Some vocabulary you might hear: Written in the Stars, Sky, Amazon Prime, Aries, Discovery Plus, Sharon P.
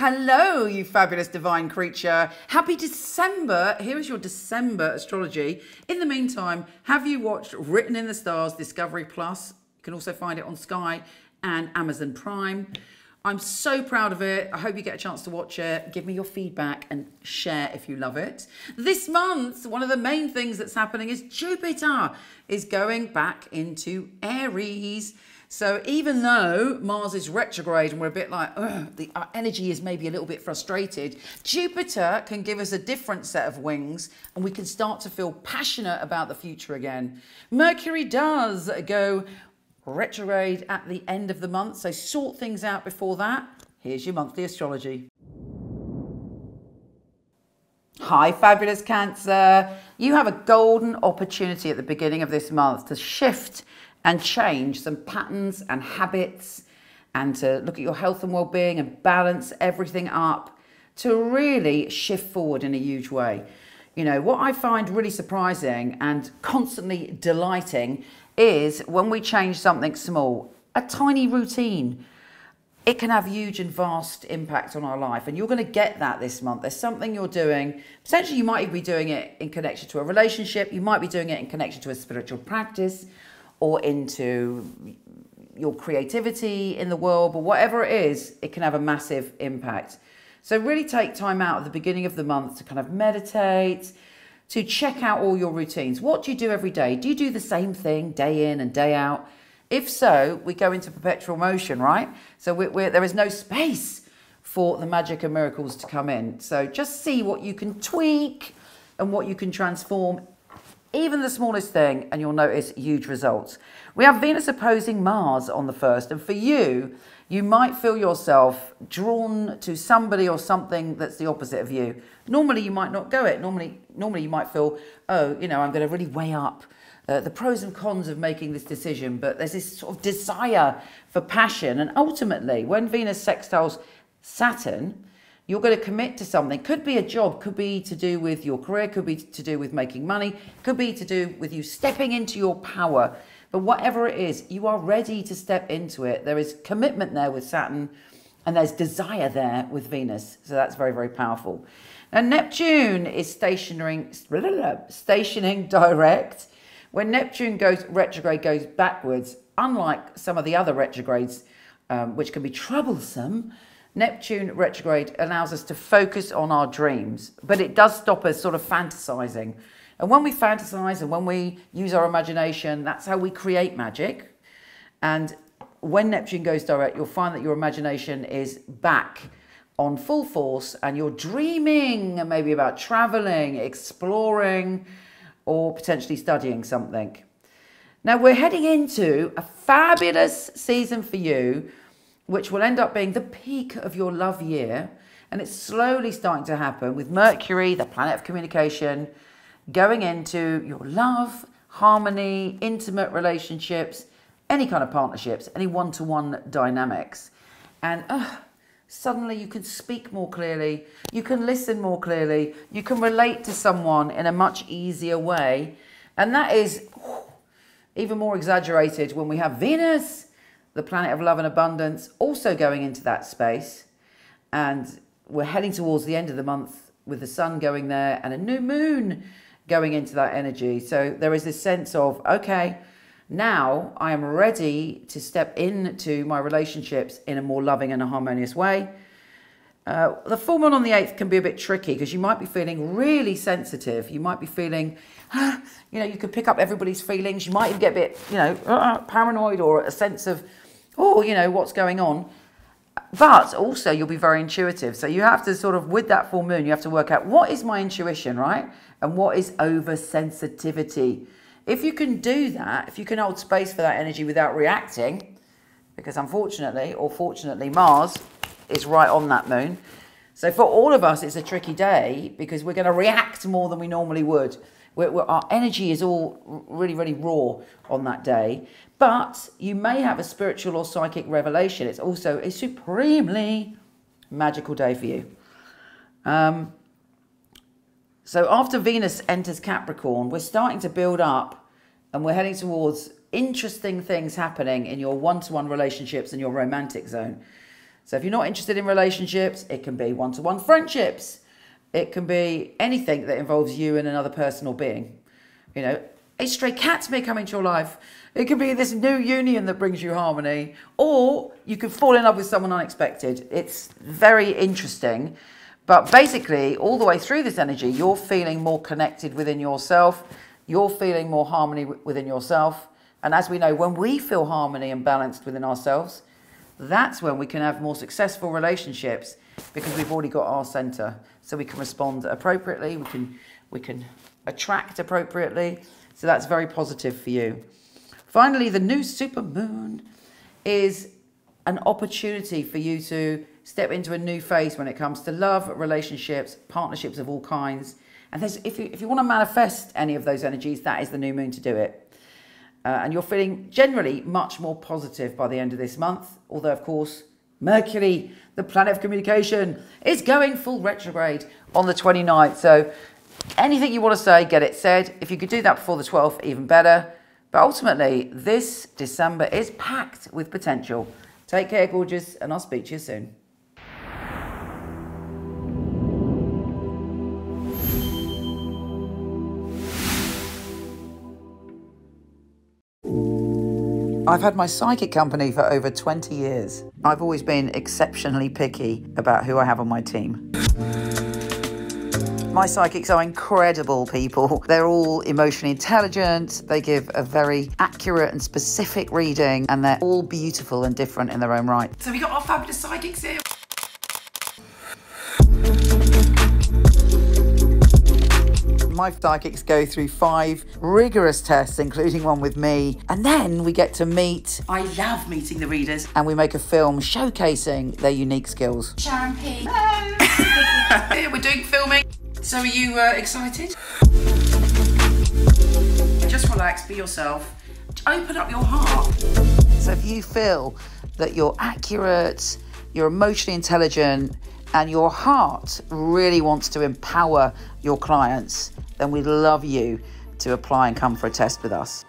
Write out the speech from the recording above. Hello, you fabulous divine creature. Happy December. Here is your December astrology. In the meantime, have you watched Written in the Stars, Discovery Plus? You can also find it on Sky and Amazon Prime. I'm so proud of it. I hope you get a chance to watch it. Give me your feedback and share if you love it. This month, one of the main things that's happening is Jupiter is going back into Aries. So even though Mars is retrograde and we're a bit like, our energy is maybe a little bit frustrated, Jupiter can give us a different set of wings and we can start to feel passionate about the future again. Mercury does go retrograde at the end of the month, so sort things out before that. Here's your monthly astrology. Hi, fabulous Cancer. You have a golden opportunity at the beginning of this month to shift and change some patterns and habits and to look at your health and well-being and balance everything up to really shift forward in a huge way. You know, what I find really surprising and constantly delighting is when we change something small, a tiny routine, it can have huge and vast impact on our life. And you're going to get that this month. There's something you're doing. Potentially, you might be doing it in connection to a relationship. You might be doing it in connection to a spiritual practice or into your creativity in the world. But whatever it is, it can have a massive impact. So really take time out at the beginning of the month to kind of meditate, to check out all your routines. What do you do every day? Do you do the same thing day in and day out? If so, we go into perpetual motion, right? So there is no space for the magic and miracles to come in. So just see what you can tweak and what you can transform, even the smallest thing, and you'll notice huge results. We have Venus opposing Mars on the 1st, and for you, you might feel yourself drawn to somebody or something that's the opposite of you. Normally, you might not go it. Normally you might feel, oh, you know, I'm going to really weigh up the pros and cons of making this decision. But there's this sort of desire for passion. And ultimately, when Venus sextiles Saturn, you're going to commit to something. Could be a job, could be to do with your career, could be to do with making money, could be to do with you stepping into your power. But whatever it is, you are ready to step into it. There is commitment there with Saturn and there's desire there with Venus. So that's very, very powerful. Now, Neptune is stationing direct. When Neptune goes retrograde, goes backwards, unlike some of the other retrogrades, which can be troublesome, Neptune retrograde allows us to focus on our dreams, but it does stop us sort of fantasizing. And when we fantasize and when we use our imagination, that's how we create magic. And when Neptune goes direct, you'll find that your imagination is back on full force and you're dreaming maybe about traveling, exploring, or potentially studying something. Now we're heading into a fabulous season for you, which will end up being the peak of your love year. And it's slowly starting to happen with Mercury, the planet of communication, going into your love, harmony, intimate relationships, any kind of partnerships, any one-to-one dynamics. And suddenly you can speak more clearly, you can listen more clearly, you can relate to someone in a much easier way. And that is even more exaggerated when we have Venus, the planet of love and abundance, also going into that space. And we're heading towards the end of the month with the sun going there and a new moon going into that energy. So there is this sense of, okay, now I am ready to step into my relationships in a more loving and a harmonious way. The full moon on the 8th can be a bit tricky because you might be feeling really sensitive. You might be feeling, you know, you could pick up everybody's feelings. You might even get a bit, you know, paranoid or a sense of, oh, you know, what's going on. But also you'll be very intuitive. So you have to sort of, with that full moon, you have to work out what is my intuition, right? And what is oversensitivity? If you can do that, if you can hold space for that energy without reacting, because unfortunately or fortunately Mars is right on that moon. So for all of us, it's a tricky day because we're going to react more than we normally would. Our energy is all really, really raw on that day. But you may have a spiritual or psychic revelation. It's also a supremely magical day for you. So after Venus enters Capricorn, we're starting to build up and we're heading towards interesting things happening in your one-to-one relationships and your romantic zone. So if you're not interested in relationships, it can be one-to-one friendships. It can be anything that involves you and another person or being. You know, a stray cat may come into your life. It could be this new union that brings you harmony, or you could fall in love with someone unexpected. It's very interesting. But basically, all the way through this energy, you're feeling more connected within yourself. You're feeling more harmony within yourself. And as we know, when we feel harmony and balanced within ourselves, that's when we can have more successful relationships, because we've already got our center. So we can respond appropriately. We can attract appropriately. So that's very positive for you. Finally, the new supermoon is an opportunity for you to step into a new phase when it comes to love, relationships, partnerships of all kinds. And if you want to manifest any of those energies, that is the new moon to do it. And you're feeling generally much more positive by the end of this month. Although, of course, Mercury, the planet of communication, is going full retrograde on the 29th. So anything you want to say, get it said. If you could do that before the 12th, even better. But ultimately, this December is packed with potential. Take care, gorgeous, and I'll speak to you soon. I've had my psychic company for over 20 years. I've always been exceptionally picky about who I have on my team. My psychics are incredible people. They're all emotionally intelligent. They give a very accurate and specific reading, and they're all beautiful and different in their own right. So we got our fabulous psychics here. My psychics go through 5 rigorous tests, including one with me. And then we get to meet. I love meeting the readers. And we make a film showcasing their unique skills. Sharon P. Hello. Here we're doing filming. So are you excited? Just relax, be yourself. Open up your heart. So if you feel that you're accurate, you're emotionally intelligent, and your heart really wants to empower your clients, then we'd love you to apply and come for a test with us.